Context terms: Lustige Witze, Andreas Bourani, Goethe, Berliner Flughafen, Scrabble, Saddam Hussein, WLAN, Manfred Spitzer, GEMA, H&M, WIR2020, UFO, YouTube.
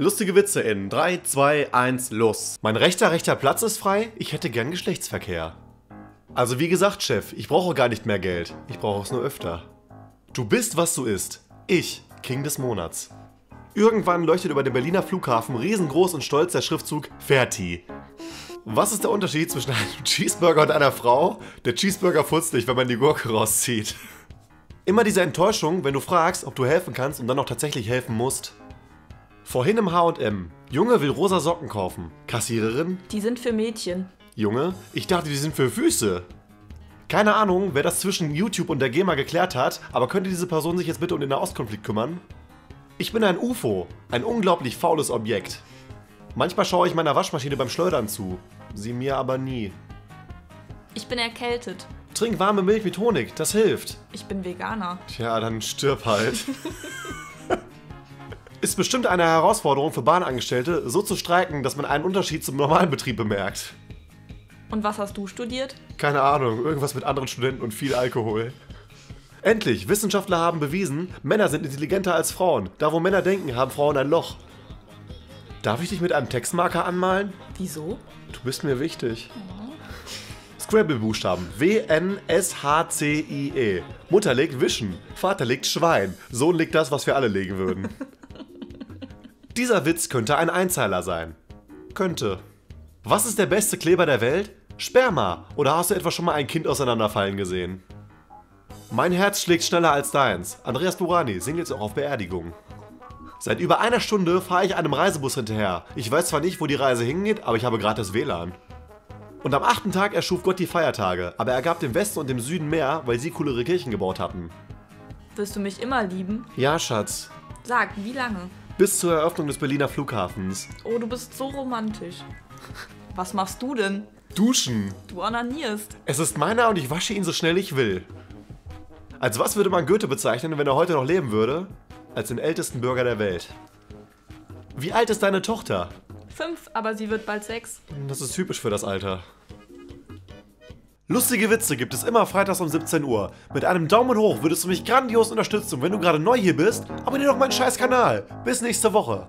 Lustige Witze in 3, 2, 1, los. Mein rechter Platz ist frei, ich hätte gern Geschlechtsverkehr. Also wie gesagt, Chef, ich brauche gar nicht mehr Geld. Ich brauche es nur öfter. Du bist, was du isst. Ich, King des Monats. Irgendwann leuchtet über dem Berliner Flughafen riesengroß und stolz der Schriftzug Ferti. Was ist der Unterschied zwischen einem Cheeseburger und einer Frau? Der Cheeseburger furzt dich, wenn man die Gurke rauszieht. Immer diese Enttäuschung, wenn du fragst, ob du helfen kannst und dann auch tatsächlich helfen musst. Vorhin im H&M. Junge will rosa Socken kaufen. Kassiererin? Die sind für Mädchen. Junge? Ich dachte, die sind für Füße. Keine Ahnung, wer das zwischen YouTube und der GEMA geklärt hat, aber könnte diese Person sich jetzt bitte um den Nahostkonflikt kümmern? Ich bin ein UFO. Ein unglaublich faules Objekt. Manchmal schaue ich meiner Waschmaschine beim Schleudern zu. Sie mir aber nie. Ich bin erkältet. Trink warme Milch mit Honig, das hilft. Ich bin Veganer. Tja, dann stirb halt. Ist bestimmt eine Herausforderung für Bahnangestellte, so zu streiken, dass man einen Unterschied zum normalen Betrieb bemerkt. Und was hast du studiert? Keine Ahnung, irgendwas mit anderen Studenten und viel Alkohol. Endlich, Wissenschaftler haben bewiesen, Männer sind intelligenter als Frauen. Da wo Männer denken, haben Frauen ein Loch. Darf ich dich mit einem Textmarker anmalen? Wieso? Du bist mir wichtig. Ja. Scrabble-Buchstaben. W-N-S-H-C-I-E. Mutter legt Wischen. Vater legt Schwein. Sohn legt das, was wir alle legen würden. Dieser Witz könnte ein Einzeiler sein. Könnte. Was ist der beste Kleber der Welt? Sperma. Oder hast du etwa schon mal ein Kind auseinanderfallen gesehen? Mein Herz schlägt schneller als deins. Andreas Bourani singt jetzt auch auf Beerdigung. Seit über einer Stunde fahre ich einem Reisebus hinterher. Ich weiß zwar nicht, wo die Reise hingeht, aber ich habe gratis WLAN. Und am 8. Tag erschuf Gott die Feiertage, aber er gab dem Westen und dem Süden mehr, weil sie coolere Kirchen gebaut hatten. Wirst du mich immer lieben? Ja, Schatz. Sag, wie lange? Bis zur Eröffnung des Berliner Flughafens. Oh, du bist so romantisch. Was machst du denn? Duschen. Du onanierst. Es ist meiner und ich wasche ihn so schnell ich will. Als was würde man Goethe bezeichnen, wenn er heute noch leben würde? Als den ältesten Bürger der Welt. Wie alt ist deine Tochter? 5, aber sie wird bald 6. Das ist typisch für das Alter. Lustige Witze gibt es immer freitags um 17 Uhr. Mit einem Daumen hoch würdest du mich grandios unterstützen und wenn du gerade neu hier bist, abonnier doch meinen scheiß Kanal. Bis nächste Woche.